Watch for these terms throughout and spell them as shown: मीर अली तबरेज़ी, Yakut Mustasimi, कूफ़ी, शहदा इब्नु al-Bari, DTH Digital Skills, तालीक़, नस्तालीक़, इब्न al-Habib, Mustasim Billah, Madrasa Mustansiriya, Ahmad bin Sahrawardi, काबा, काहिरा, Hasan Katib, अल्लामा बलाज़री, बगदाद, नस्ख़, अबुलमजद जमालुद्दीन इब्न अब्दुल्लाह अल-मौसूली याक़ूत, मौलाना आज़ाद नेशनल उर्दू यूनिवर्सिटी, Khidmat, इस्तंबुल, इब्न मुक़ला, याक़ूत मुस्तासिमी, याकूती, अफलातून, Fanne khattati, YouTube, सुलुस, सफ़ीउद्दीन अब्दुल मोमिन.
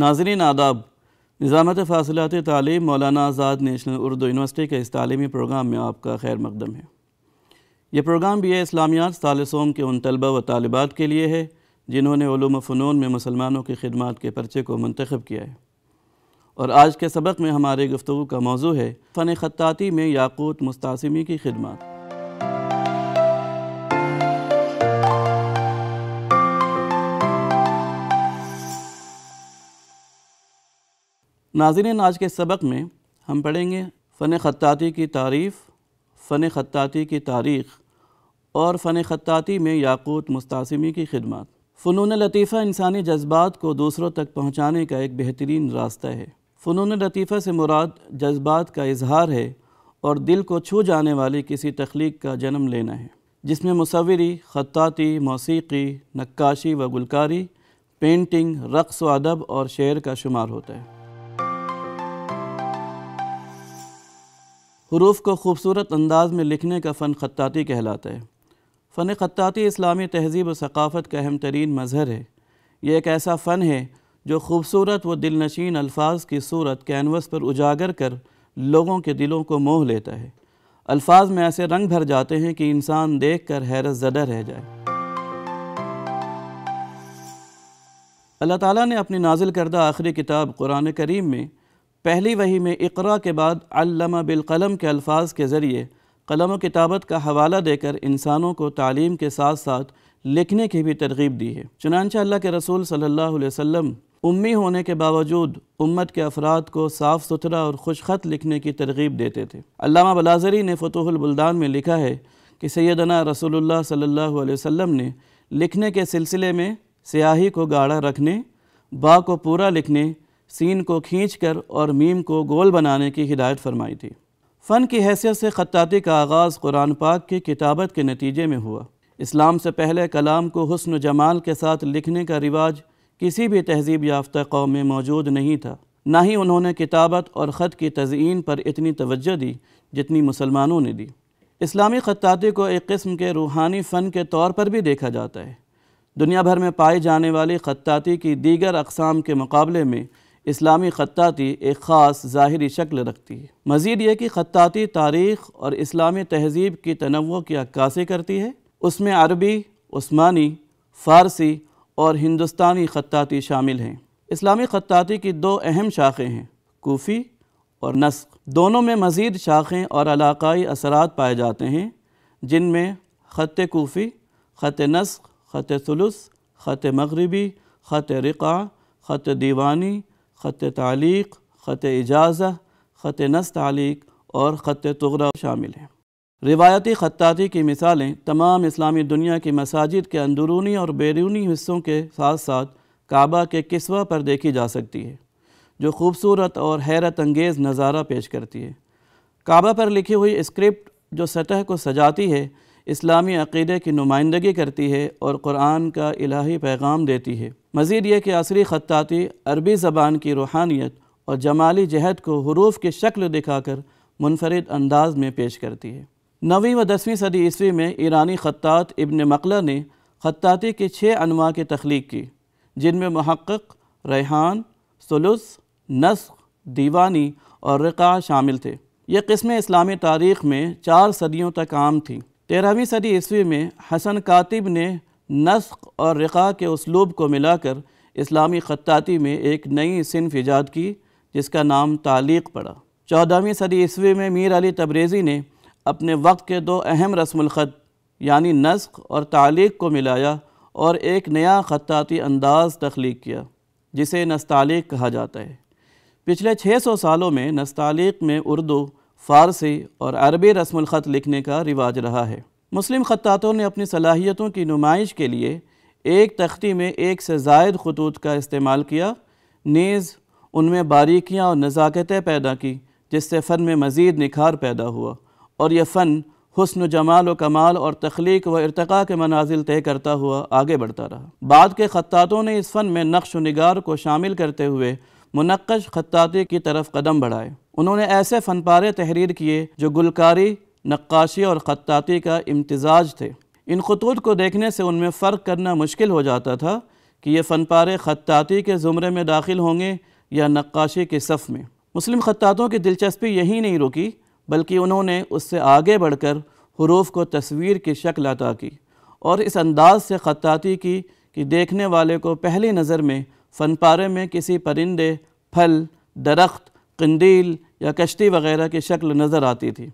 नाज़रीन आदाब, निज़ामत फासिलात तालीम मौलाना आज़ाद नेशनल उर्दू यूनिवर्सिटी के इस तालीमी प्रोग्राम में आपका खैर मकदम है। यह प्रोग्राम भी इस्लामियात सालिसोम के उन तलबा व तालिबात के लिए है जिन्होंने उलूम व फ़नून में मुसलमानों की खिदमत के पर्चे को मंतखब किया है। और आज के सबक में हमारे गुफ्तगू का मौजू है फ़न खत्ताती में याकूत मुस्तासिमी की खिदमत। नाज़रीन, आज के सबक में हम पढ़ेंगे फ़न खत्ताती की तारीफ़, फ़न खत्ताती की तारीख़ और फ़न खत्ताती में याकूत मुस्तासिमी की खिदमत। फ़नून लतीफ़ा इंसानी जज्बात को दूसरों तक पहुँचाने का एक बेहतरीन रास्ता है। फ़नून लतीफ़ा से मुराद जज्बात का इजहार है और दिल को छू जाने वाली किसी तख्लीक का जन्म लेना है, जिसमें मुसविरी, खत्ताती, मौसीकी, नक्काशी व गुलकारी, पेंटिंग, रक़्स व अदब और शेर का शुमार होता है। हुरूफ को खूबसूरत अंदाज में लिखने का फ़न खत्ताती कहलाता है। फ़न खत्ताती इस्लामी तहज़ीब और सकाफ़त का अहम तरीन मज़हर है। यह एक ऐसा फ़न है जो खूबसूरत व दिलनशीन अल्फाज की सूरत कैनवस पर उजागर कर लोगों के दिलों को मोह लेता है। अल्फाज में ऐसे रंग भर जाते हैं कि इंसान देख कर हैरत ज़दा रह जाए। अल्लाह ताला ने अपनी नाजिल करदा आखिरी किताब कुरान करीम में पहली वही में इक़रा के बाद अल्लमा बिलकलम के अल्फाज के ज़रिए कलम व किताबत का हवाला देकर इंसानों को तालीम के साथ साथ लिखने की भी तरगीब दी है। चुनांचे अल्लाह के रसूल सल्लल्लाहु अलैहि वसल्लम उम्मी होने के बावजूद उम्मत के अफराद को साफ़ सुथरा और खुश ख़त लिखने की तरगीब देते थे। अल्लामा बलाज़री ने फतहुल बुलदान में लिखा है कि सैयदना रसूलुल्लाह सल्लल्लाहु अलैहि वसल्लम ने लिखने के सिलसिले में स्याही को गाढ़ा रखने, बा को पूरा लिखने, सीन को खींचकर और मीम को गोल बनाने की हिदायत फरमाई थी। फ़न की हैसियत से खत्ताती का आगाज़ कुरान पाक की किताबत के नतीजे में हुआ। इस्लाम से पहले कलाम को हुस्न जमाल के साथ लिखने का रिवाज किसी भी तहज़ीब याफ्ता कौम में मौजूद नहीं था। ना ही उन्होंने किताबत और ख़त की तज़यीन पर इतनी तवज्जो दी जितनी मुसलमानों ने दी। इस्लामी खत्ताती को एक किस्म के रूहानी फ़न के तौर पर भी देखा जाता है। दुनिया भर में पाई जाने वाली खत्ताती की दीगर अक़साम के मुकाबले में इस्लामी खत्ताती एक ख़ास ज़ाहरी शक्ल रखती है। मज़ीद ये कि खत्ताती तारीख़ और इस्लामी तहज़ीब की तनव्वो की अक्कासी करती है। उसमें अरबी, उस्मानी, फ़ारसी और हिंदुस्तानी खत्ताती शामिल हैं। इस्लामी खत्ताती की दो अहम शाखें हैं, कूफ़ी और नस्ख़। दोनों में मज़ीद शाखें और इलाक़ाई असरात पाए जाते हैं, जिनमें ख़त कूफ़ी, ख़त नस्ख़, ख़त सुलुस, ख़त मग़रिबी, ख़त रिक़ा, ख़त दीवानी, ख़त तालीक़, ख़त इजाज़ा, ख़त नस तालीक़ और ख़त तुग़रा शामिल हैं। रिवायती खत्ताती की मिसालें तमाम इस्लामी दुनिया की मसाजिद के अंदरूनी और बैरूनी हिस्सों के साथ साथ काबा के किस्वा पर देखी जा सकती है, जो खूबसूरत और हैरत अंगेज़ नज़ारा पेश करती है। काबा पर लिखी हुई स्क्रिप्ट जो सतह को सजाती है, इस्लामी अक़ीदे की नुमाइंदगी करती है और कुरान का इलाही पैगाम देती है। मज़ीद ये कि असरी खत्ताती अरबी ज़बान की रूहानियत और जमाली जहद को हुरूफ की शक्ल दिखाकर मुनफरिद अंदाज में पेश करती है। 9वीं व 10वीं सदी ईस्वी में ईरानी खत्तात इब्न मुक़ला ने खत्ताती की 6 अनवा की तख्लीक की, जिनमें महक़्क़, रैहान, सुलुस, नस्ख़, दीवानी और रिक़ा शामिल थे। ये किस्में इस्लामी तारीख़ में 4 सदियों तक आम थीं। 13वीं सदी ईस्वी में हसन कातिब ने नस्ख़ और रिक़ा के उसलूब को मिलाकर इस्लामी खत्ताती में एक नई सिनफ ईजाद की, जिसका नाम तालीक़ पड़ा। 14वीं सदी ईस्वी में मीर अली तबरेज़ी ने अपने वक्त के दो अहम रस्मुल ख़त यानी नस्ख़ और तालीक़ को मिलाया और एक नया खत्ताती अंदाज़ तख्लीक किया, जिसे नस्तालीक़ कहा जाता है। पिछले 600 सालों में नस्तालीक़ में उर्दू, फ़ारसी और अरबी रस्मुल ख़त लिखने का रिवाज रहा है। मुस्लिम खत्तातों ने अपनी सलाहियतों की नुमाइश के लिए एक तख्ती में 1 से ज़ायद ख़तूत का इस्तेमाल किया, नीज़ उनमें बारीकियाँ और नज़ाकतें पैदा की, जिससे फ़न में मज़ीद निखार पैदा हुआ और यह फ़न हुस्न, जमाल व कमाल और तख्लीक व इर्तिका के मनाजिल तय करता हुआ आगे बढ़ता रहा। बाद के खत्तातों ने इस फ़न में नक्श व निगार को शामिल करते हुए मुनक्कश खत्ताती की तरफ कदम बढ़ाए। उन्होंने ऐसे फ़नपारे तहरीर किए जो गुलकारी, नक्काशी और खत्ताती का इम्तिजाज थे। इन खतूत को देखने से उनमें फ़र्क करना मुश्किल हो जाता था कि ये फ़नपारे ख़त्ताती के ज़ुमरे में दाखिल होंगे या नक्काशी के सफ़ में। मुस्लिम ख़त्तातों की दिलचस्पी यहीं नहीं रुकी, बल्कि उन्होंने उससे आगे बढ़कर हुरूफ को तस्वीर की शक्ल अता की और इस अंदाज़ से ख़त्ताती की कि देखने वाले को पहली नज़र में फ़नपारे में किसी परिंदे, फल, दरख्त, कंदील या कश्ती वग़ैरह की शक्ल नज़र आती थी,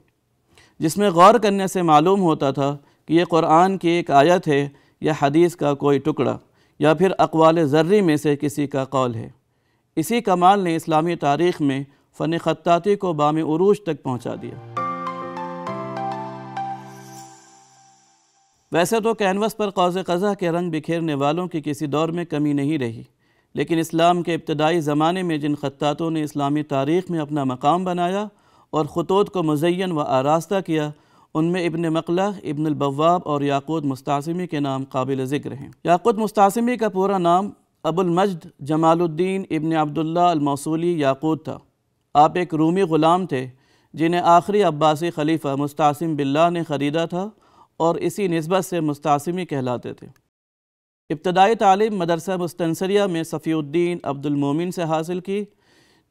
जिसमें गौर करने से मालूम होता था कि यह क़ुरान की एक आयत है या हदीस का कोई टुकड़ा या फिर अक़वाल ज़र्री में से किसी का कौल है। इसी कमाल ने इस्लामी तारीख़ में फ़न खत्ताती को बाम उरूज तक पहुँचा दिया। वैसे तो कैनवस पर कौज़े क़ज़ा के रंग बिखेरने वालों की किसी दौर में कमी नहीं रही, लेकिन इस्लाम के इब्तदाई ज़माने में जिन खत्तातों ने इस्लामी तारीख़ में अपना मकाम बनाया और ख़ुतूत को मुज़य्यन व आरास्ता किया, उनमें इब्न मुक़ला, इब्न अल-बव्वाब और याक़ूत मुस्तासिमी के नाम काबिल ज़िक्र हैं। याक़ूत मुस्तासिमी का पूरा नाम अबुलमजद जमालुद्दीन इब्न अब्दुल्लाह अल-मौसूली याक़ूत था। आप एक रूमी ग़ुलाम थे जिन्हें आखिरी अब्बासी खलीफा मुस्तासिम बिल्लाह ने ख़रीदा था और इसी निस्बत से मुस्तासिमी कहलाते थे। इब्तदाई तालीम मदरसा मुस्तनसरिया में सफ़ीउद्दीन अब्दुल मोमिन से हासिल की।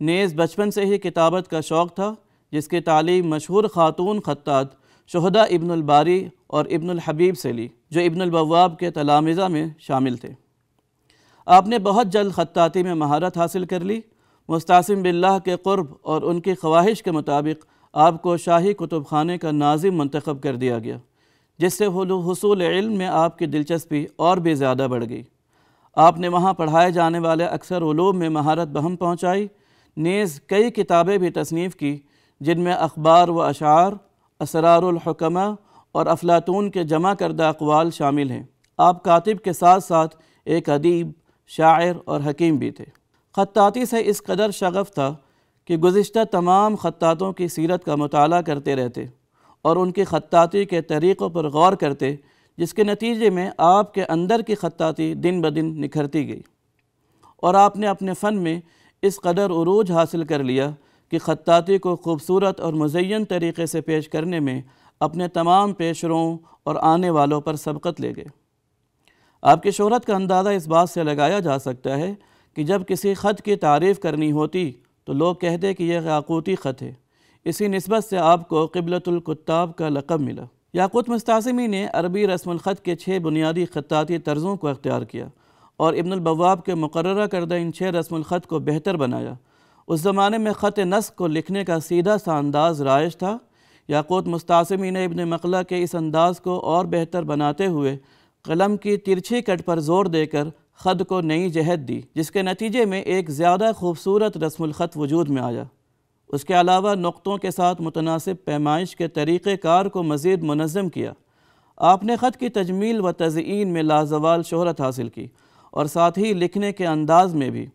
नेज़ बचपन से ही किताबत का शौक़ था, जिसकी तालीम मशहूर ख़ातून खत्तात शहदा इब्नु al-Bari और इब्न al-Habib से ली, जो इब्न al-Bawwab के तलामिज़ा में शामिल थे। आपने बहुत जल्द खत्ताती में महारत हासिल कर ली। मुस्तासिम बिल्लाह के क़ुर्ब और उनकी ख्वाहिश के मुताबिक आपको शाही कुतुब खाने का नाजिम मुंतखब कर दिया गया, जिससे हुसूल इल्म में आपकी दिलचस्पी और भी ज़्यादा बढ़ गई। आपने वहाँ पढ़ाए जाने वाले अक्सर उलूम में महारत बहम पहुँचाई। नेज़ कई किताबें भी तसनीफ़ की, जिनमें अखबार व अशार, असरारुल हुकमा और अफलातून के जमा करदा अक़वाल शामिल हैं। आप कातिब के साथ साथ एक अदीब, शायर और हकीम भी थे। खत्ताती से इस कदर शगफ़ था कि गुज़िश्ता तमाम खत्तातों की सीरत का मुताला करते रहते और उनकी खत्ताती के तरीक़ों पर गौर करते, जिसके नतीजे में आपके अंदर की खत्ताती दिन ब दिन निखरती गई और आपने अपने फ़न में इस कदर उरूज हासिल कर लिया कि खत्ताती को खूबसूरत और मुज़य्यन तरीक़े से पेश करने में अपने तमाम पेशरों और आने वालों पर सबक़त ले गए। आपकी शोहरत का अंदाज़ा इस बात से लगाया जा सकता है कि जब किसी ख़त की तारीफ़ करनी होती तो लोग कहते कि यह याकूती ख़त है। इसी निस्बत से आपको क़िबलतुल कुत्ताब का लक़ब मिला। याक़ूत मुस्तासिमी ने अरबी रस्मुल ख़त के 6 बुनियादी खत्ताती तर्ज़ों को अख्तियार किया और इब्न अल-बव्वाब के मुकर्रर करदा इन 6 रस्मुल ख़त को बेहतर बनाया। उस ज़माने में ख़त नस्ख़ को लिखने का सीधा सा अंदाज़ राइज था। याक़ूत मुस्तासिमी ने इब्न मुक़ला के इस अंदाज़ को और बेहतर बनाते हुए कलम की तिरछी कट पर ज़ोर देकर ख़त को नई जहत दी, जिसके नतीजे में एक ज़्यादा खूबसूरत रस्मुल ख़त वजूद में आया। उसके अलावा नुक़्तों के साथ मुतनासिब पैमाइश के तरीक़ेकार को मज़ीद मुनज़्ज़म किया। आपने ख़त की तजमील व तज़यीन में लाजवाल शोहरत हासिल की और साथ ही लिखने के अंदाज़ में भी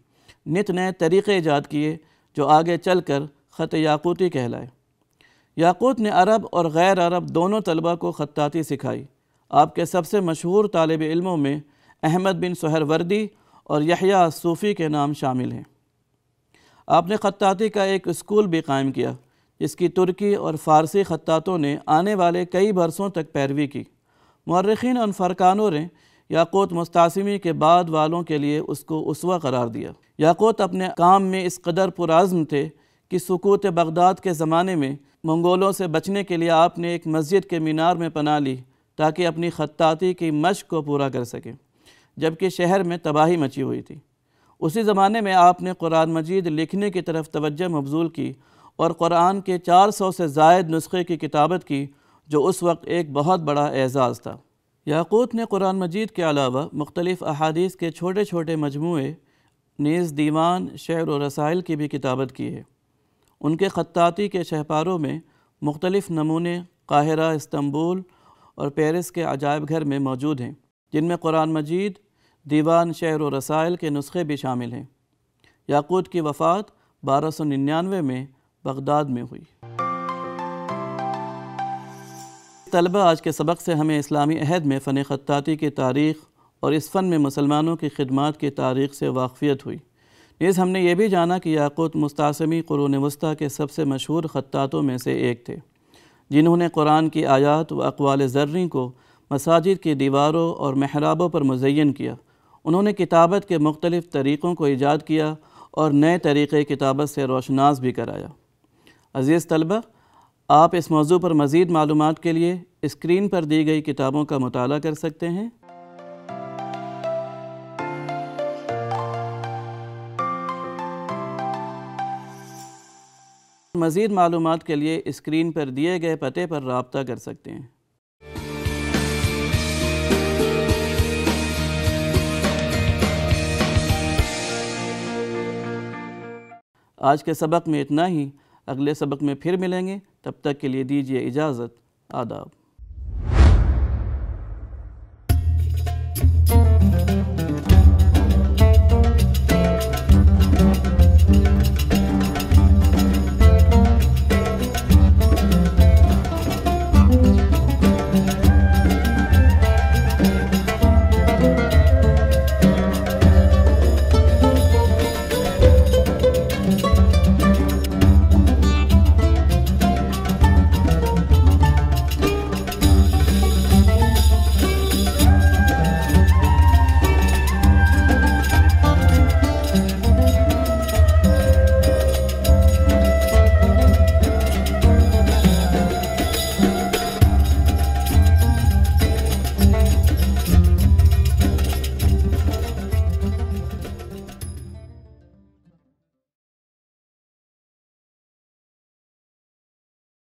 नित नए तरीक़े ईजाद किए, जो आगे चल कर ख़त याकूती कहलाए। याकूत ने अरब और गैर अरब दोनों तलबा को खत्ताती सिखाई। आपके सबसे मशहूर तालिब इल्मों में अहमद बिन सहरवर्दी और यहया सूफ़ी के नाम शामिल हैं। आपने खत्ताती का एक स्कूल भी कायम किया, जिसकी तुर्की और फ़ारसी खत्तातों ने आने वाले कई बरसों तक पैरवी की। मुअर्रिखीन और फ़रकानों ने याक़ूत मुस्तासिमी के बाद वालों के लिए उसको उसवा करार दिया। याक़ूत अपने काम में इस कदर पुराज़्म थे कि सुकूत बगदाद के ज़माने में मंगोलों से बचने के लिए आपने एक मस्जिद के मीनार में पनाह ली, ताकि अपनी खत्ताती की मश्क को पूरा कर सकें, जबकि शहर में तबाही मची हुई थी। उसी ज़माने में आपने कुरान मजीद लिखने की तरफ तवज्जो मबजूल की और कुरान के 400 से ज़ायद नुस्खे की किताबत की, जो उस वक्त एक बहुत बड़ा एज़ाज़ था। याकूत ने कुरान मजीद के अलावा मुख्तलिफ़ अहादीस के छोटे छोटे मजमूए, नेज़ दीवान, शेर और रसाइल की भी किताबत की है। उनके खत्ताती के शहपारों में मुख्तलिफ़ नमूने काहिरा, इस्तंबुल और पेरिस के अजायब घर में मौजूद हैं, जिनमें कुरान मजीद, दीवान, शेर और रसायल के नुस्खे भी शामिल हैं। याकूत की वफ़ात 1299 में बगदाद में हुई। तलबा, आज के सबक से हमें इस्लामी अहद में फ़न खत्ताती की तारीख़ और इस फ़न में मुसलमानों की खिदमत की तारीख़ से वाक़फ़ियत हुई। नीज़ हमने ये भी जाना कि याकूत मुस्तासिमी क़ुरून वस्ता के सबसे मशहूर खत्तातों में से एक थे, जिन्होंने कुरान की आयात व अक़वाल ज़र्री को मसाजिद की दीवारों और महराबों पर मुज़य्यन किया। उन्होंने किताबत के मुख्तलिफ़ तरीक़ों को ईजाद किया और नए तरीक़े किताबत से रोशनास भी कराया। अज़ीज़ तलबा, आप इस मौजू पर मज़ीद मालूमात के लिए स्क्रीन पर दी गई किताबों का मुताला कर सकते हैं। मज़ीद मालूमात के लिए स्क्रीन पर दिए गए पते पर राब्ता कर सकते हैं। आज के सबक में इतना ही, अगले सबक में फिर मिलेंगे। तब तक के लिए दीजिए इजाज़त। आदाब।